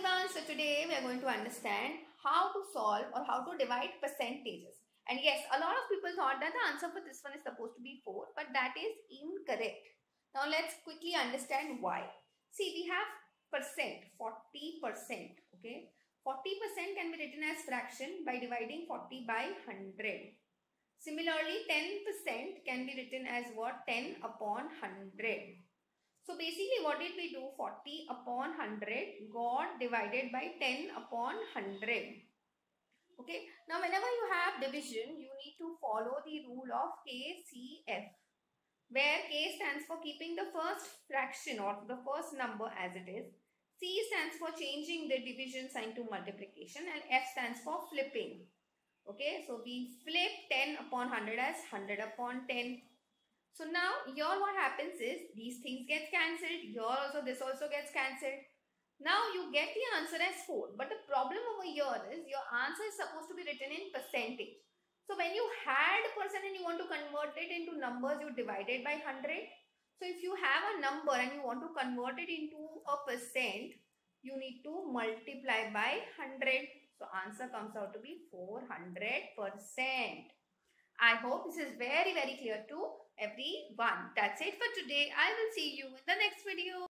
everyone. So today we are going to understand how to solve or how to divide percentages. And yes, a lot of people thought that the answer for this one is supposed to be 4, but that is incorrect. Now let's quickly understand why. See, we have percent, 40%, okay. 40% can be written as fraction by dividing 40 by 100. Similarly, 10% can be written as what? 10 upon 100. So basically what did we do? 40 upon 100 got divided by 10 upon 100. Okay. Now whenever you have division, you need to follow the rule of KCF, where K stands for keeping the first fraction or the first number as it is. C stands for changing the division sign to multiplication, and F stands for flipping. Okay, so we flip 10 upon 100 as 100 upon 10. So now here what happens is these things get cancelled. Here also this also gets cancelled. Now you get the answer as 4. But the problem over here is your answer is supposed to be written in percentage. So when you had percent and you want to convert it into numbers, you divide it by 100. So if you have a number and you want to convert it into a percent, you need to multiply by 100. So answer comes out to be 400%. I hope this is very, very clear to everyone. That's it for today. I will see you in the next video.